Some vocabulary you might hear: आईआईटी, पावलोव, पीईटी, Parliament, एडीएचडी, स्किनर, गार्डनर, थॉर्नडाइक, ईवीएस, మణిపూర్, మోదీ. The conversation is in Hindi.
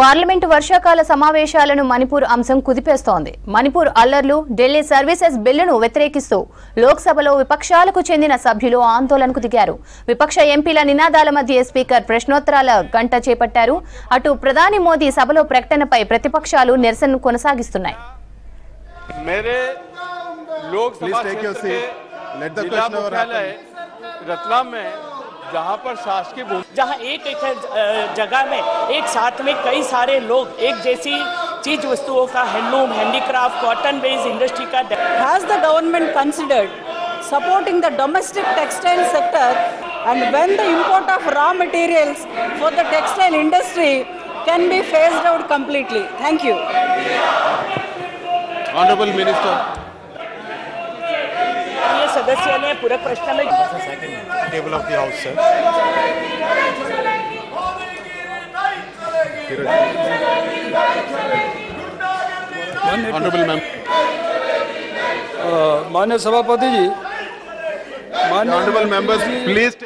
పార్లమెంట్ వర్షాకాల సమావేశాలను మణిపూర్ అంశం కుదిపేస్తోంది. మణిపూర్ అల్లర్లు, ఢిల్లీ సర్వీసెస్ బిల్లును వ్యతిరేకిస్తూ లోక్సభలో విపక్షాలకు చెందిన సభ్యులు ఆందోళనకు దిగారు. విపక్ష ఎంపీల నినాదాల మధ్య స్పీకర్ ప్రశ్నోత్తరాల గంట చేపట్టారు. అటు ప్రధాని మోదీ సభలో ప్రకటనపై ప్రతిపక్షాలు నిరసనను కొనసాగిస్తున్నాయి. जहाँ एक जगह में एक साथ में कई सारे लोग एक जैसी चीज वस्तुओं का handloom, handicraft, cotton based industry का has the government considered supporting the domestic textile sector and when the import of raw materials for the textile industry can be phased out completely. Thank you honourable minister. सदस्यों ने पूरा प्रश्न में table of the house sir honourable ma'am माननीय सभापति जी, माननीय ऑनरेबल मेंबर्स प्लीज.